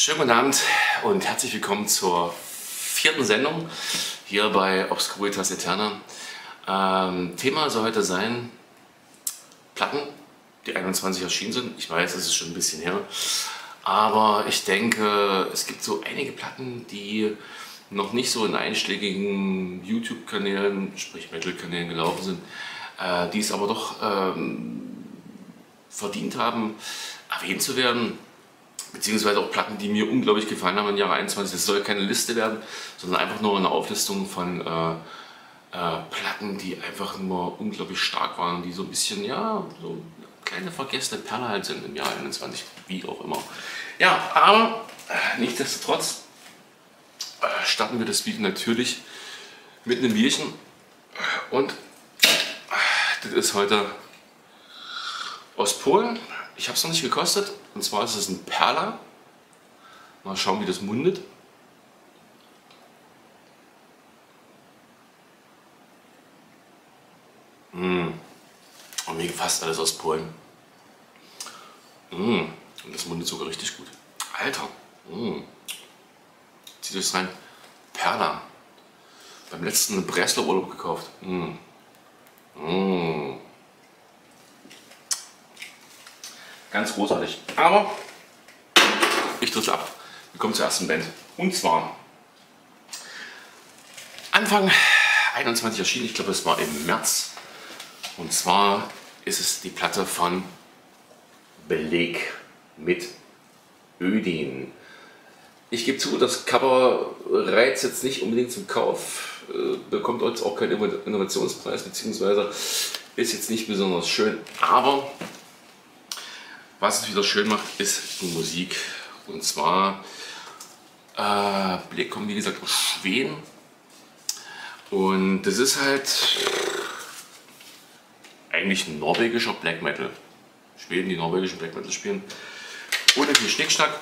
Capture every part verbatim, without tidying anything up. Schönen guten Abend und herzlich willkommen zur vierten Sendung hier bei Obscuritas Aeterna. Ähm, Thema soll heute sein Platten, die einundzwanzig erschienen sind. Ich weiß, es ist schon ein bisschen her, aber ich denke, es gibt so einige Platten, die noch nicht so in einschlägigen YouTube-Kanälen, sprich Metal-Kanälen gelaufen sind, äh, die es aber doch ähm, verdient haben, erwähnt zu werden. Beziehungsweise auch Platten, die mir unglaublich gefallen haben im Jahre einundzwanzig. Das soll keine Liste werden, sondern einfach nur eine Auflistung von äh, äh, Platten, die einfach nur unglaublich stark waren, die so ein bisschen, ja, so kleine vergessene Perle halt sind im Jahr einundzwanzig, wie auch immer. Ja, aber äh, nichtsdestotrotz äh, starten wir das Video natürlich mit einem Bierchen. Und äh, das ist heute aus Polen. Ich habe es noch nicht gekostet, und zwar ist es ein Perla. Mal schauen, wie das mundet. Mmh. Und mir gefasst alles aus Polen. Mmh. Und das mundet sogar richtig gut. Alter! Mmh. Zieht euch rein. Perla. Beim letzten Breslau Urlaub gekauft. Mmh. Mmh. Ganz großartig. Aber ich drücke ab. Wir kommen zur ersten Band. Und zwar Anfang einundzwanzig erschienen, ich glaube es war im März. Und zwar ist es die Platte von Bhleg mit Ödin. Ich gebe zu, das Cover reizt jetzt nicht unbedingt zum Kauf. Bekommt jetzt auch keinen Innovationspreis, beziehungsweise ist jetzt nicht besonders schön. Aber was es wieder schön macht, ist die Musik. Und zwar, äh, Bhleg kommt wie gesagt aus Schweden. Und das ist halt eigentlich ein norwegischer Black Metal. Schweden, die norwegischen Black Metal spielen. Ohne viel Schnickschnack.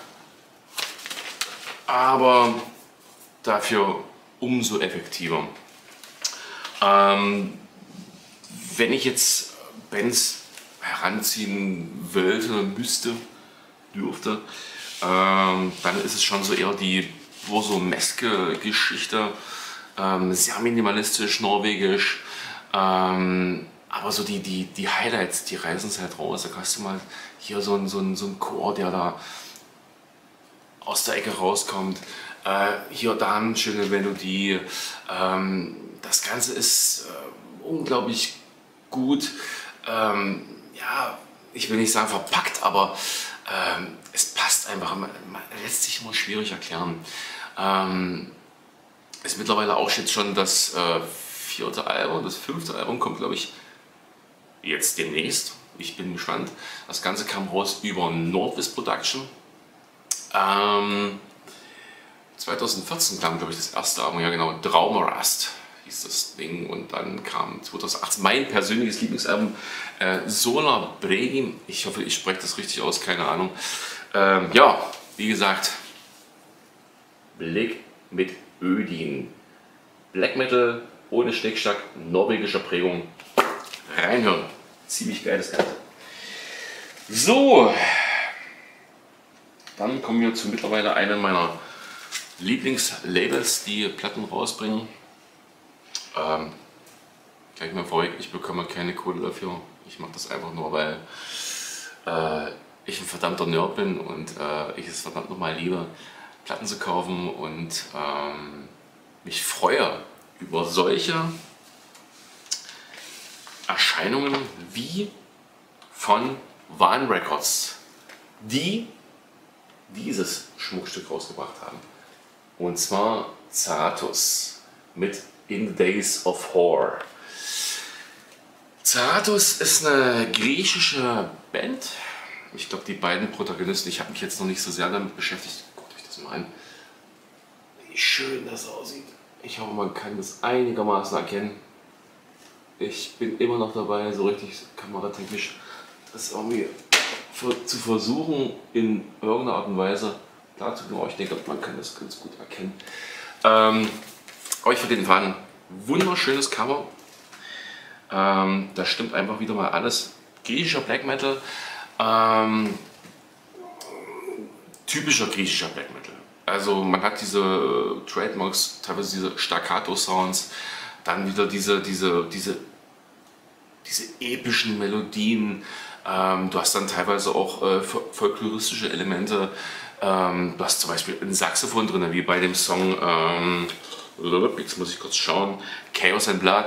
Aber dafür umso effektiver. Ähm, wenn ich jetzt Bands heranziehen wollte, müsste, dürfte, ähm, dann ist es schon so eher die Borsomeske Geschichte, ähm, sehr minimalistisch, norwegisch, ähm, aber so die, die, die Highlights, die reißen es halt raus. Da hast du mal hier so einen so einen, so einen Chor, der da aus der Ecke rauskommt, äh, hier da eine schöne Melodie, ähm, das Ganze ist äh, unglaublich gut, ähm, ja, ich will nicht sagen verpackt, aber ähm, es passt einfach, man, man lässt sich immer schwierig erklären. Ähm, ist mittlerweile auch jetzt schon das äh, vierte Album, das fünfte Album kommt, glaube ich, jetzt demnächst. Ich bin gespannt. Das Ganze kam raus über Nordvis Production. Ähm, zweitausendvierzehn kam, glaube ich, das erste Album, ja genau, Traumrast hieß das Ding, und dann kam zweitausendachtzehn mein persönliches Lieblingsalbum äh, Solar Bregin. Ich hoffe, ich spreche das richtig aus, keine Ahnung. Ähm, ja, wie gesagt, Bhleg mit Ödin. Black Metal ohne Schnickschnack, norwegischer Prägung. Reinhören. Ziemlich geiles Ganze. So, dann kommen wir zu mittlerweile einem meiner Lieblingslabels, die Platten rausbringen. Ähm, gleich mal vorweg, ich bekomme keine Kohle dafür. Ich mache das einfach nur, weil äh, ich ein verdammter Nerd bin und äh, ich es verdammt nochmal liebe, Platten zu kaufen, und ähm, mich freue über solche Erscheinungen wie von Van Records, die dieses Schmuckstück rausgebracht haben. Und zwar Zaratus mit In the Days of Horror. Zaratus ist eine griechische Band. Ich glaube, die beiden Protagonisten, ich habe mich jetzt noch nicht so sehr damit beschäftigt. Guckt euch das mal an. Wie schön das aussieht. Ich hoffe, man kann das einigermaßen erkennen. Ich bin immer noch dabei, so richtig kameratechnisch das irgendwie zu versuchen, in irgendeiner Art und Weise darzubringen. Ich denke, man kann das ganz gut erkennen. Ähm, Euch für den Faden. Wunderschönes Cover. Ähm, da stimmt einfach wieder mal alles. Griechischer Black Metal. Ähm, typischer griechischer Black Metal. Also man hat diese Trademarks, teilweise diese Staccato-Sounds, dann wieder diese, diese, diese, diese epischen Melodien. Ähm, du hast dann teilweise auch äh, folkloristische Elemente. Ähm, du hast zum Beispiel ein Saxophon drin, wie bei dem Song, ähm, jetzt muss ich kurz schauen, Chaos and Blood.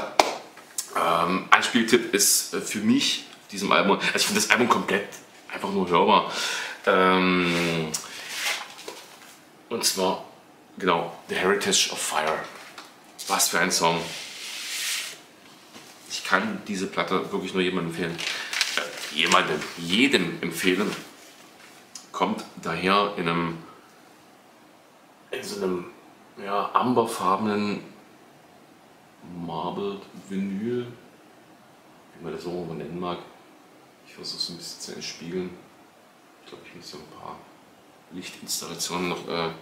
Ähm, Anspieltipp ist für mich diesem Album, also ich finde das Album komplett einfach nur hörbar. Ähm, und zwar, genau, The Heritage of Fire. Was für ein Song. Ich kann diese Platte wirklich nur jedem empfehlen. Äh, jemandem, jedem empfehlen. Kommt daher in einem, in so einem ja, amberfarbenen Marble-Vinyl, wie man das so nennen mag. Ich versuche es ein bisschen zu entspiegeln. Ich glaube, ich muss hier ein paar Lichtinstallationen noch äh, ein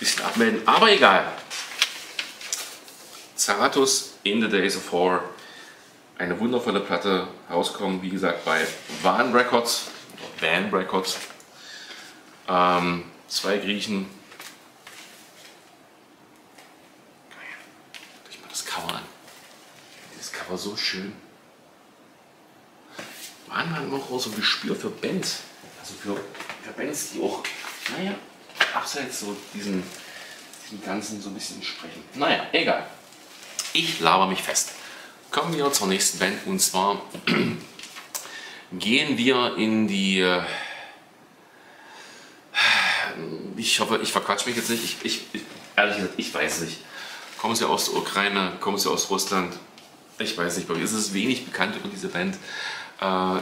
bisschen abmelden, aber egal. Zaratus, In the Days of Horror. Eine wundervolle Platte, rauskommen, wie gesagt, bei Van Records. Van Records. Ähm, zwei Griechen. Ich mach das Cover an. Dieses Cover so schön. Waren wir noch auch so ein Gespür für Bands? Also für, für Bands, die auch, naja, abseits so diesen, diesen Ganzen so ein bisschen sprechen. Naja, egal. Ich laber mich fest. Kommen wir zur nächsten Band, und zwar gehen wir in die. Ich hoffe, ich verquatsche mich jetzt nicht. Ich, ich, ich, ehrlich gesagt, ich weiß nicht. Kommen sie aus der Ukraine, kommen sie aus Russland? Ich weiß nicht, bei mir ist es wenig bekannt über diese Band.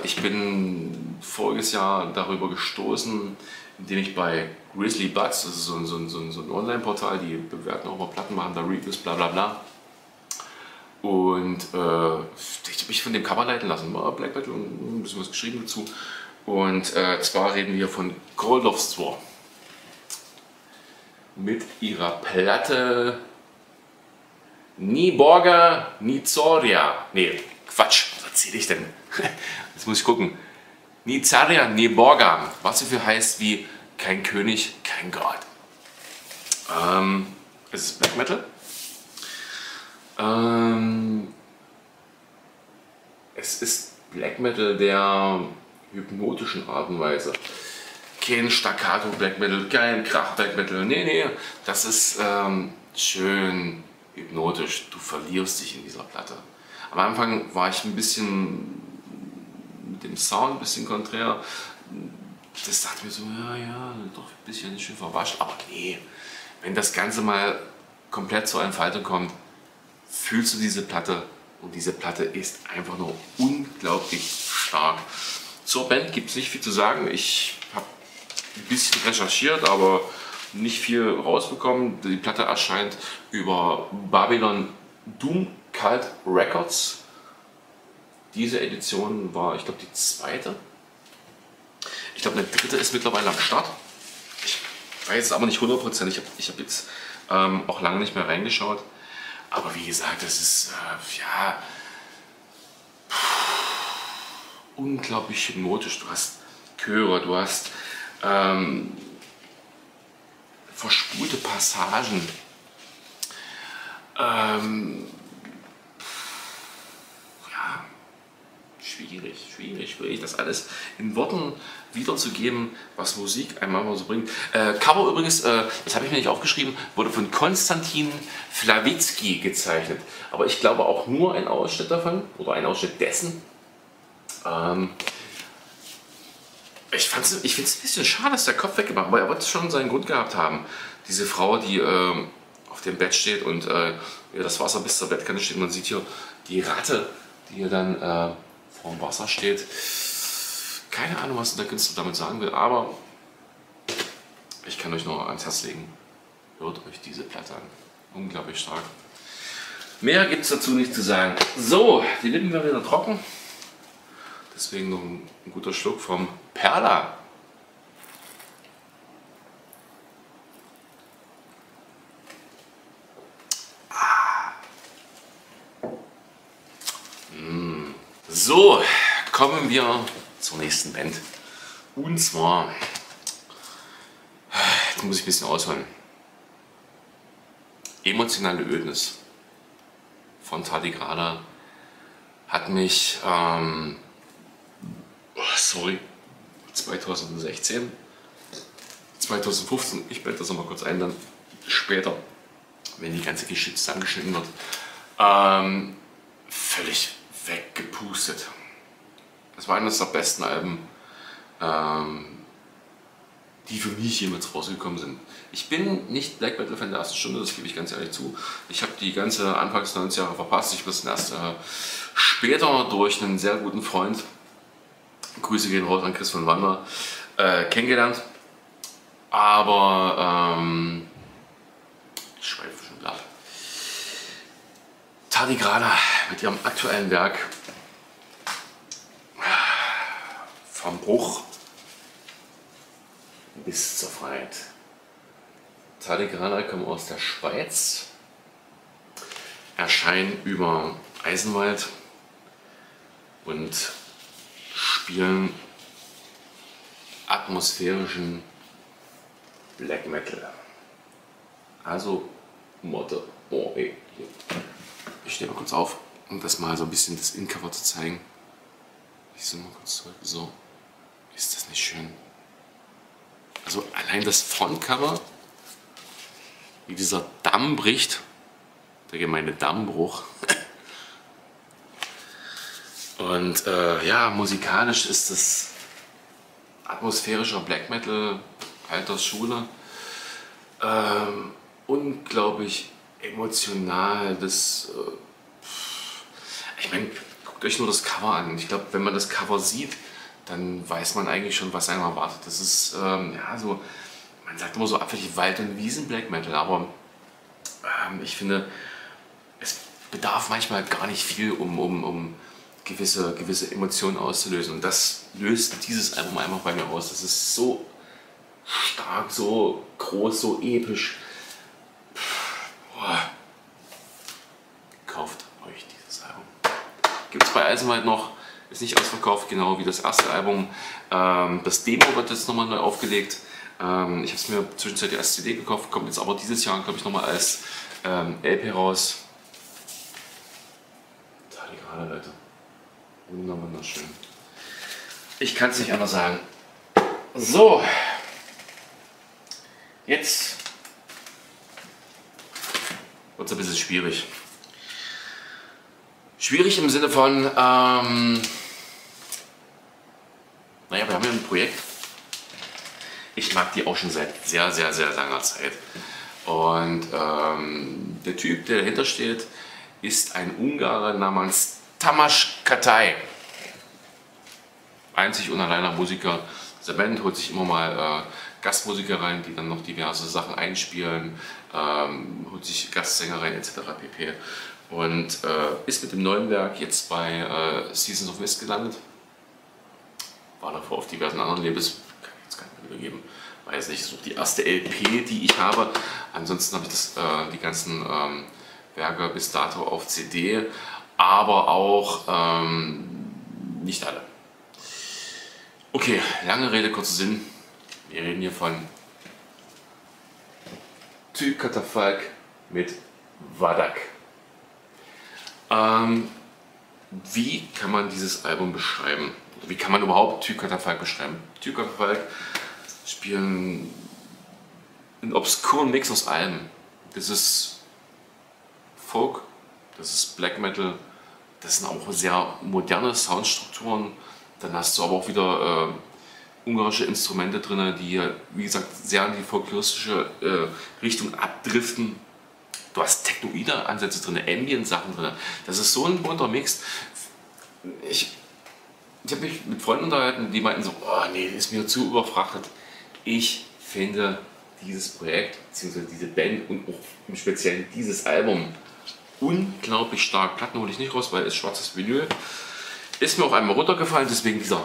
Ich bin voriges Jahr darüber gestoßen, indem ich bei Grizzly Buds, das ist so ein, so ein, so ein Online-Portal, die bewerten auch mal Platten, machen da Reviews, bla bla bla. Und äh, ich habe mich von dem Cover leiten lassen, war Black Metal und ein bisschen was geschrieben dazu. Und äh, zwar reden wir von Koldovtsvo mit ihrer Platte Niborga Nizaria. Nee, Quatsch, was erzähle ich denn? Jetzt muss ich gucken. Nizaria, Niborga, was so viel heißt wie kein König, kein Gott. Ähm, es ist Black Metal. Ähm, es ist Black Metal der hypnotischen Art und Weise. Kein Staccato Black Metal, kein Krach Black Metal, nee, nee. Das ist ähm, schön hypnotisch. Du verlierst dich in dieser Platte. Am Anfang war ich ein bisschen mit dem Sound ein bisschen konträr. Das dachte mir so, ja, ja, doch ein bisschen schön verwascht. Aber nee, wenn das Ganze mal komplett zur Entfaltung kommt, fühlst du diese Platte, und diese Platte ist einfach nur unglaublich stark. Zur Band gibt es nicht viel zu sagen. Ich habe ein bisschen recherchiert, aber nicht viel rausbekommen. Die Platte erscheint über Babylon Doom Cult Records. Diese Edition war, ich glaube, die zweite. Ich glaube, eine dritte ist mittlerweile am Start. Ich weiß es aber nicht hundert Prozent. Ich habe ich hab jetzt ähm, auch lange nicht mehr reingeschaut. Aber wie gesagt, das ist äh, ja pff, unglaublich hypnotisch. Du hast Chöre, du hast ähm, verspulte Passagen. Ähm, ja, schwierig, schwierig, schwierig, das alles in Worten wiederzugeben, was Musik einmal mal so bringt. Äh, Cover übrigens, äh, das habe ich mir nicht aufgeschrieben, wurde von Konstantin Flavitsky gezeichnet. Aber ich glaube auch nur ein Ausschnitt davon oder ein Ausschnitt dessen. Ähm, ich fand's, ich finde es ein bisschen schade, dass der Kopf weggemacht wurde, aber er wird schon seinen Grund gehabt haben. Diese Frau, die äh, auf dem Bett steht und äh, ja, das Wasser bis zur Bettkante steht. Man sieht hier die Ratte, die hier dann äh, vorm Wasser steht. Keine Ahnung, was der Künstler damit sagen will, aber ich kann euch nur ans Herz legen, hört euch diese Platte an. Unglaublich stark. Mehr gibt es dazu nicht zu sagen. So, die Lippen werden wieder trocken. Deswegen noch ein, ein guter Schluck vom Perla. Ah. Mm. So, kommen wir zur nächsten Band, und zwar Jetzt muss ich ein bisschen ausholen. Emotionale Ödnis von Tardigrada hat mich ähm, oh, sorry, zweitausendsechzehn, zweitausendfünfzehn, ich blende das nochmal kurz ein, dann später, wenn die ganze Geschichte zusammengeschnitten wird, ähm, völlig weggepustet. Das war eines der besten Alben, ähm, die für mich jemals rausgekommen sind. Ich bin nicht Black Metal Fan der ersten Stunde, das gebe ich ganz ehrlich zu. Ich habe die ganze Anfangs neunziger Jahre verpasst. Ich bin erst äh, später durch einen sehr guten Freund, Grüße gehen raus an Chris von Wander, äh, kennengelernt. Aber ähm, ich schweife schon ab. Tardigrada mit ihrem aktuellen Werk Vom Bruch bis zur Freiheit. Tardigrada kommen aus der Schweiz, erscheinen über Eisenwald und spielen atmosphärischen Black Metal. Also Motte. Oh, ey. Ich stehe mal kurz auf, um das mal so ein bisschen das In-Cover zu zeigen. Ich zoome mal kurz zurück. So. Ist das nicht schön? Also allein das Frontcover, wie dieser Damm bricht, der gemeine Dammbruch. Und äh, ja, musikalisch ist das atmosphärischer Black Metal, Altersschule, ähm, unglaublich emotional. Das, äh, ich meine, guckt euch nur das Cover an. Ich glaube, wenn man das Cover sieht, dann weiß man eigentlich schon, was einem erwartet. Das ist, ähm, ja, so, man sagt immer so abfällig Wald- und Wiesen-Black Metal, aber ähm, ich finde, es bedarf manchmal gar nicht viel, um, um, um gewisse, gewisse Emotionen auszulösen. Und das löst dieses Album einfach bei mir aus. Das ist so stark, so groß, so episch. Boah. Kauft euch dieses Album. Gibt es bei Eisenwald noch. Ist nicht ausverkauft, genau wie das erste Album. Ähm, das Demo wird jetzt nochmal neu aufgelegt. Ähm, ich habe es mir zwischenzeitlich als C D gekauft, kommt jetzt aber dieses Jahr, glaube ich, nochmal als ähm, L P raus. Tardigrada, Leute. Wunderschön. Ich kann es nicht anders sagen. So. Jetzt wird es ein bisschen schwierig. Schwierig im Sinne von, ähm, naja, wir haben ja ein Projekt. Ich mag die auch schon seit sehr, sehr, sehr langer Zeit. Und ähm, der Typ, der dahinter steht, ist ein Ungarer namens Tamás Kátai. Einzig und alleiner Musiker. Der Band holt sich immer mal äh, Gastmusiker rein, die dann noch diverse Sachen einspielen, ähm, holt sich Gastsänger rein et cetera pp. Und äh, ist mit dem neuen Werk jetzt bei äh, Seasons of Mist gelandet. War davor auf diversen anderen Labels, kann ich jetzt gar nicht mehr wiedergeben. Weiß nicht, so die erste L P, die ich habe. Ansonsten habe ich das, äh, die ganzen ähm, Werke bis dato auf C D, aber auch ähm, nicht alle. Okay, lange Rede, kurzer Sinn. Wir reden hier von Thy Catafalque mit Wadak. Ähm, wie kann man dieses Album beschreiben? Wie kann man überhaupt Thy Catafalque beschreiben? Thy Catafalque spielen einen obskuren Mix aus allem. Das ist Folk, das ist Black Metal, das sind auch sehr moderne Soundstrukturen. Dann hast du aber auch wieder äh, ungarische Instrumente drin, die, wie gesagt, sehr in die folkloristische äh, Richtung abdriften. Du hast technoide Ansätze drin, Ambient-Sachen drin. Das ist so ein bunter Mix. Ich, ich habe mich mit Freunden unterhalten, die meinten so, oh nee, das ist mir zu überfrachtet. Ich finde dieses Projekt, beziehungsweise diese Band und auch im Speziellen dieses Album unglaublich stark. Platten hole ich nicht raus, weil es schwarzes Vinyl. Ist mir auch einmal runtergefallen, deswegen dieser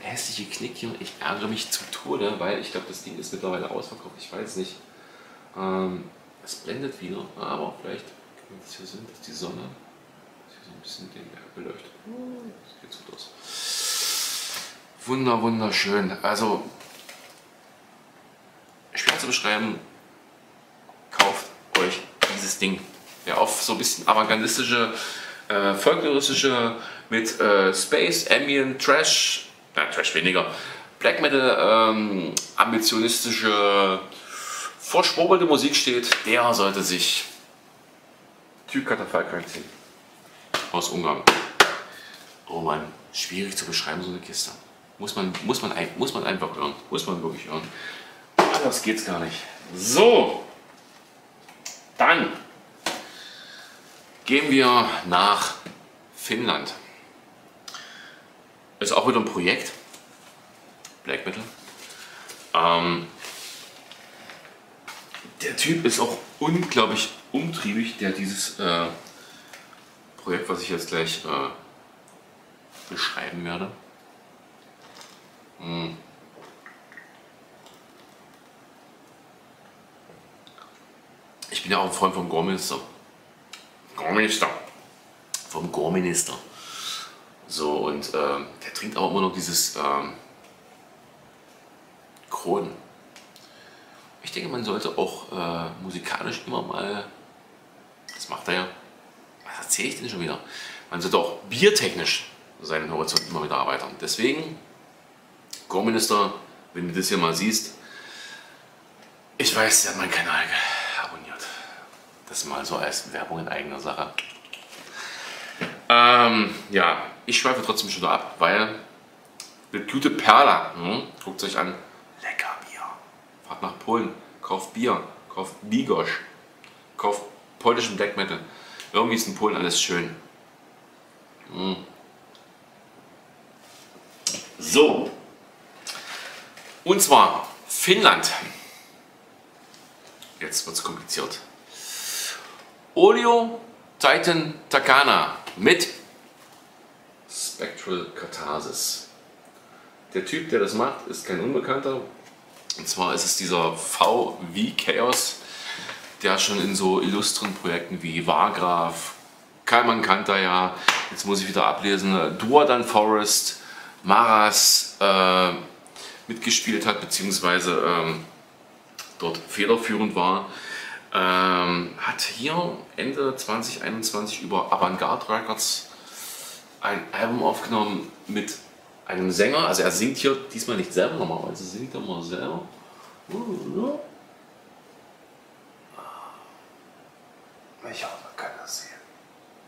hässliche Knick hier. Ich ärgere mich zu Tode, weil ich glaube, das Ding ist mittlerweile ausverkauft. Ich weiß nicht. Ähm, Es blendet wieder, aber vielleicht kann man das hier sehen, dass die Sonne dass hier so ein bisschen den Berg beleuchtet. Das geht so aus. Wunder, wunderschön. Also, schwer zu beschreiben, kauft euch dieses Ding. Ja, auf so ein bisschen avantgardistische, äh, folkloristische, mit äh, Space, Ambient, Trash, na, Trash weniger, Black Metal, ähm, ambitionistische, vorschwurbelte Musik steht, der sollte sich Thy Catafalque reinziehen. Aus Ungarn. Oh Mann, schwierig zu beschreiben, so eine Kiste. Muss man, muss man, muss man einfach hören. Muss man wirklich hören. Anders geht's gar nicht. So, dann gehen wir nach Finnland. Ist auch wieder ein Projekt. Black Metal. Ähm, der Typ ist auch unglaublich umtriebig, der dieses äh, Projekt, was ich jetzt gleich äh, beschreiben werde. Hm. Ich bin ja auch ein Freund vom Gorminister. Gorminister. Vom Gorminister. So, und äh, der trinkt auch immer noch dieses ähm, Kronen. Ich denke, man sollte auch äh, musikalisch immer mal, das macht er ja, was erzähle ich denn schon wieder? Man sollte auch biertechnisch seinen Horizont immer wieder erweitern. Deswegen, Gorminister, wenn du das hier mal siehst, ich weiß, der hat meinen Kanal abonniert. Das mal so als Werbung in eigener Sache. Ähm, ja, ich schweife trotzdem schon ab, weil eine gute Perla, hm, guckt es euch an, lecker Bier. Fahrt nach Polen, kauft Bier, kauft Bigosch, kauft polnischen Black Metal. Irgendwie ist in Polen alles schön. Hm. So, und zwar Finnland. Jetzt wird es kompliziert. Olio Tähtien Takana mit Spectral Katharsis. Der Typ, der das macht, ist kein Unbekannter. Und zwar ist es dieser V V Chaos, der schon in so illustren Projekten wie Wargraf, Kaiman Kanta, ja, jetzt muss ich wieder ablesen, Duodan Forest, Maras äh, mitgespielt hat, beziehungsweise ähm, dort federführend war. Ähm, hat hier Ende zweitausendeinundzwanzig über Avantgarde Records ein Album aufgenommen mit einem Sänger, also er singt hier diesmal nicht selber, normalerweise singt er mal selber. Ich hoffe, man kann das sehen.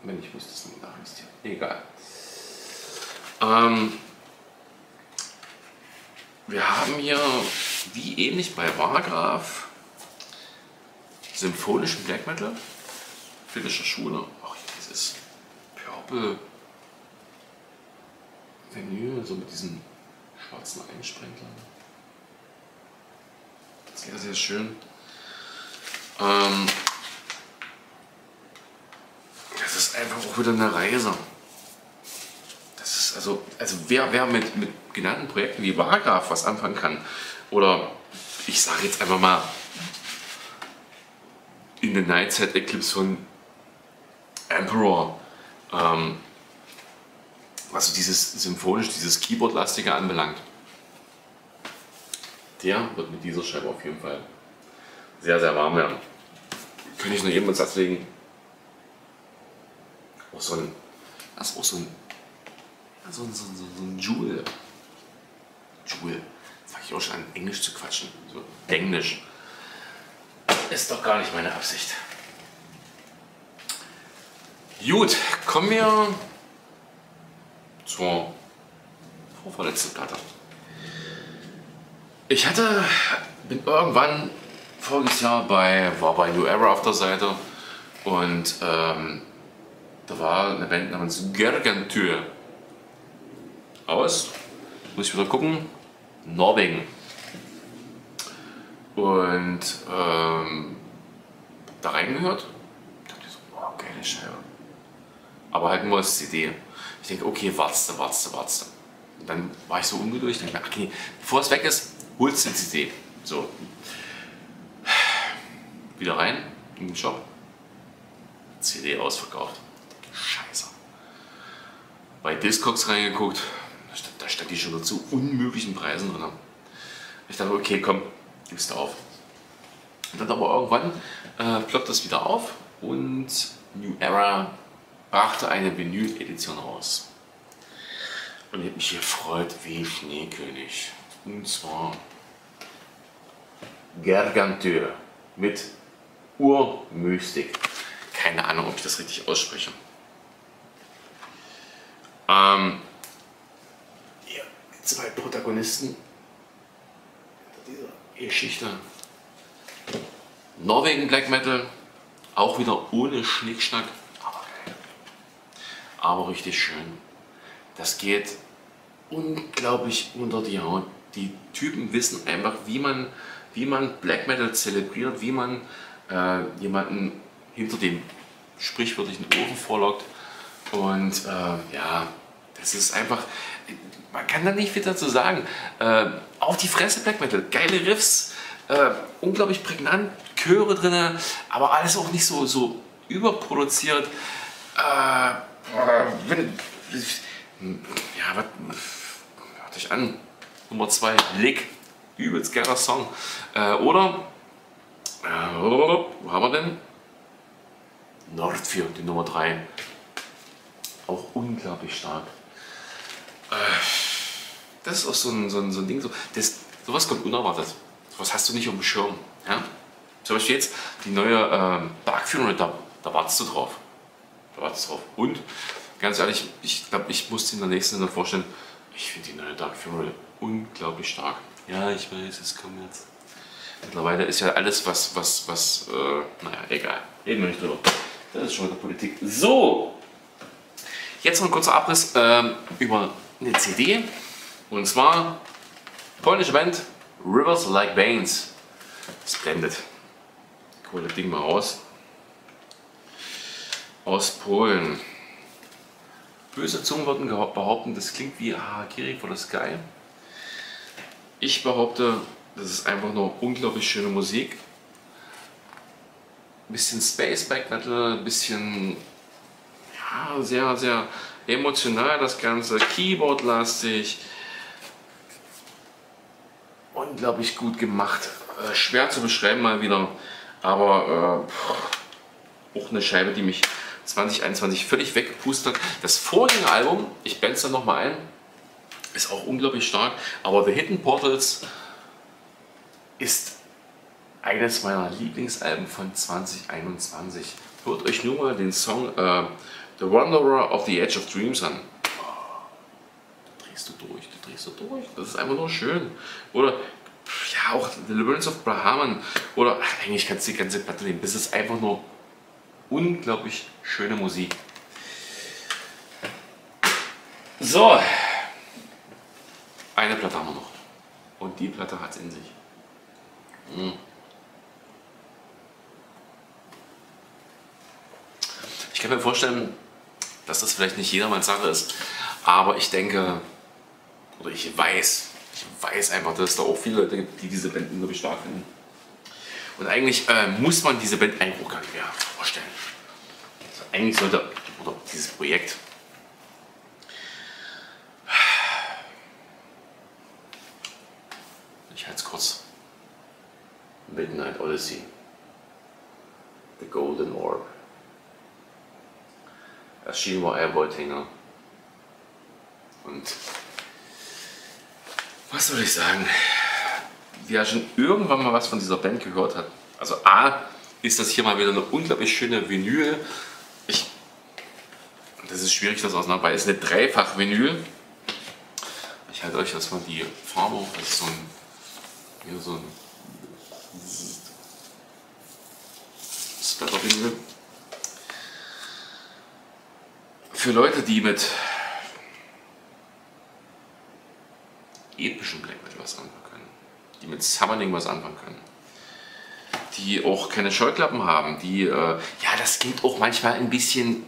Wenn ich wüsste, es nicht nachjustieren. Egal. Ähm, wir haben hier, wie ähnlich bei Wargraf, symphonischen Black Metal, finnischer Schule. Auch hier dieses Purple Venue, so mit diesen schwarzen Einsprengern. Sehr, sehr schön. Ähm, das ist einfach auch wieder eine Reise. Das ist also, also wer, wer mit, mit genannten Projekten wie Wargraf was anfangen kann, oder ich sage jetzt einfach mal, In the Nightside Eclipse von Emperor, ähm, was so dieses symphonisch, dieses Keyboard-lastige anbelangt, der wird mit dieser Scheibe auf jeden Fall sehr, sehr warm werden. Könnte ich nur jedem ins Herz legen. Auch so ein, das ist auch so ein, so ein, so ein, so ein Jewel. Jewel, das fange ich auch schon an, Englisch zu quatschen, so Englisch. Ist doch gar nicht meine Absicht. Gut, kommen wir zur vorverletzten Platte. Ich hatte, bin irgendwann voriges Jahr bei, war bei New Era auf der Seite und ähm, da war eine Band namens Gärgäntuäh aus, muss ich wieder gucken, Norwegen. Und ähm, da reingehört, da dachte ich so, wow, geile Scheibe. Aber halt nur als C D. Ich denke, okay, wartste, wartste, wartste. Und dann war ich so ungeduldig, dachte mir, ach nee, bevor es weg ist, holst du die C D. So. Wieder rein in den Shop. C D ausverkauft. Scheiße. Bei Discogs reingeguckt, da stand die schon zu unmöglichen Preisen drin. Ich dachte, okay, komm. Gibst du auf. Dann aber irgendwann äh, ploppt das wieder auf und New Era brachte eine Vinyl-Edition raus. Und ich habe mich gefreut wie Schneekönig. Und zwar Gärgäntuäh mit Urmystik. Keine Ahnung, ob ich das richtig ausspreche. Ähm, hier zwei Protagonisten dieser Geschichte. Norwegen Black Metal, auch wieder ohne Schnickschnack, aber geil. Aber richtig schön. Das geht unglaublich unter die Haut. Die Typen wissen einfach, wie man, wie man Black Metal zelebriert, wie man äh, jemanden hinter dem sprichwörtlichen Ofen vorlockt. Und äh, ja, das ist einfach, man kann da nicht viel dazu sagen. Äh, auf die Fresse Black Metal, geile Riffs, äh, unglaublich prägnant, Chöre drin, aber alles auch nicht so, so überproduziert. Äh, wenn, ja, was, hört euch an, Nummer zwei, Lick, übelst geiler Song. Äh, oder, äh, wo haben wir denn? Nordvis, die Nummer drei. Auch unglaublich stark. Das ist auch so ein, so ein, so ein Ding, so, das, sowas kommt unerwartet. Sowas hast du nicht auf dem Schirm. Ja? Zum Beispiel jetzt die neue ähm, Dark Funeral, da, da wartest du drauf. Da wartest du drauf. Und ganz ehrlich, ich glaube, ich muss dir in der nächsten Sendung vorstellen, ich finde die neue Dark Funeral unglaublich stark. Ja, ich weiß, es kommt jetzt. Mittlerweile ist ja alles, was, was, was, äh, naja, egal. Reden wir nicht drüber. Das ist schon wieder Politik. So! Jetzt noch ein kurzer Abriss ähm, über eine C D, und zwar polnische Band Rivers Like Veins. Splendid. Ich hole das Ding mal raus. Aus Polen. Böse Zungen würden behaupten, das klingt wie Harakiri for the Sky. Ich behaupte, das ist einfach nur unglaublich schöne Musik. Ein bisschen Space Black Metal, ein bisschen sehr, sehr emotional das Ganze, Keyboard-lastig, unglaublich gut gemacht, äh, schwer zu beschreiben mal wieder, aber äh, auch eine Scheibe, die mich zwanzig einundzwanzig völlig weggepustet hat. Das vorige Album, ich blende es dann nochmal ein, ist auch unglaublich stark, aber The Hidden Portals ist eines meiner Lieblingsalben von zwanzig einundzwanzig. Hört euch nur mal den Song äh, The Wanderer of the Edge of Dreams an. Da drehst du durch, da drehst du durch. Das ist einfach nur schön. Oder ja, auch The Deliverance of Brahman. Oder ach, eigentlich kannst du die ganze Platte nehmen. Das ist einfach nur unglaublich schöne Musik. So. Eine Platte haben wir noch. Und die Platte hat es in sich. Hm. Ich kann mir vorstellen, dass das vielleicht nicht jedermanns Sache ist, aber ich denke, oder ich weiß, ich weiß einfach, dass es da auch viele Leute gibt, die diese Band unglaublich stark finden. Und eigentlich äh, muss man diese Band eigentlich auch gar nicht mehr vorstellen. Also eigentlich sollte, oder dieses Projekt. Ich halte es kurz. Midnight Odyssey. The Golden Orb. Erschienen war Airball-Tänger. Und was soll ich sagen? Wer schon irgendwann mal was von dieser Band gehört hat, also A, ist das hier mal wieder eine unglaublich schöne Vinyl. Ich, das ist schwierig, das auseinander, weil es ist eine Dreifach-Vinyl. Ich halte euch erstmal die Farbe hoch. Das ist so ein, hier so ein Splatter-Vinyl. Für Leute, die mit epischem Black Metal was anfangen können, die mit Summoning was anfangen können, die auch keine Scheuklappen haben, die, äh, ja, das klingt auch manchmal ein bisschen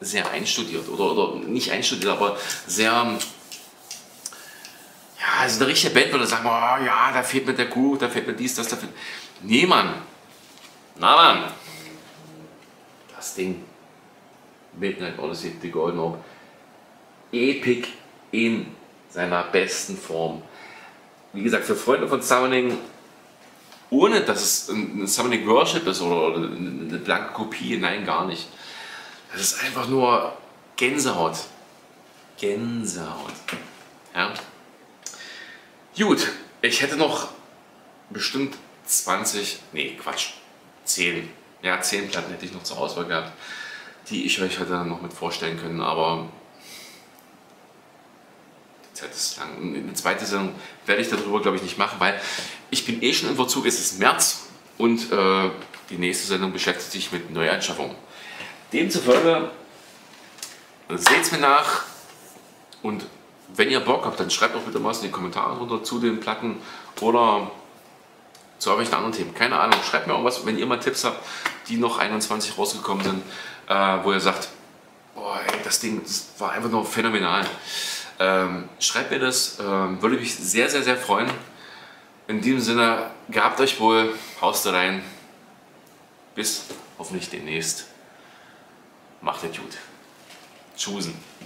sehr einstudiert oder, oder nicht einstudiert, aber sehr, ja, also eine richtige Band würde sagen, oh, ja, da fehlt mir der Groove, da fehlt mir dies, das, da fehlt, nee, Mann, na, Mann, das Ding. Midnight Odyssey, The Golden Orb, epic in seiner besten Form. Wie gesagt, für Freunde von Summoning ohne dass es ein Summoning Worship ist oder eine blanke Kopie, nein, gar nicht. Das ist einfach nur Gänsehaut. Gänsehaut. Ja. Gut, ich hätte noch bestimmt zwanzig, nee Quatsch, zehn. Ja, zehn Platten hätte ich noch zur Auswahl gehabt, die ich euch heute noch mit vorstellen können, aber die Zeit ist lang. Und eine zweite Sendung werde ich darüber, glaube ich, nicht machen, weil ich bin eh schon im Verzug, es ist März und äh, die nächste Sendung beschäftigt sich mit Neuanschaffungen. Demzufolge seht's mir nach und wenn ihr Bock habt, dann schreibt auch bitte was in die Kommentare runter zu den Platten oder zu irgendwelchen anderen Themen. Keine Ahnung, schreibt mir irgendwas, wenn ihr mal Tipps habt, die noch einundzwanzig rausgekommen sind, äh, wo ihr sagt, boah, ey, das Ding, das war einfach nur phänomenal. Ähm, schreibt mir das, ähm, würde mich sehr, sehr, sehr freuen. In diesem Sinne, gehabt euch wohl, haust da rein, bis hoffentlich demnächst. Macht es gut. Tschüssen.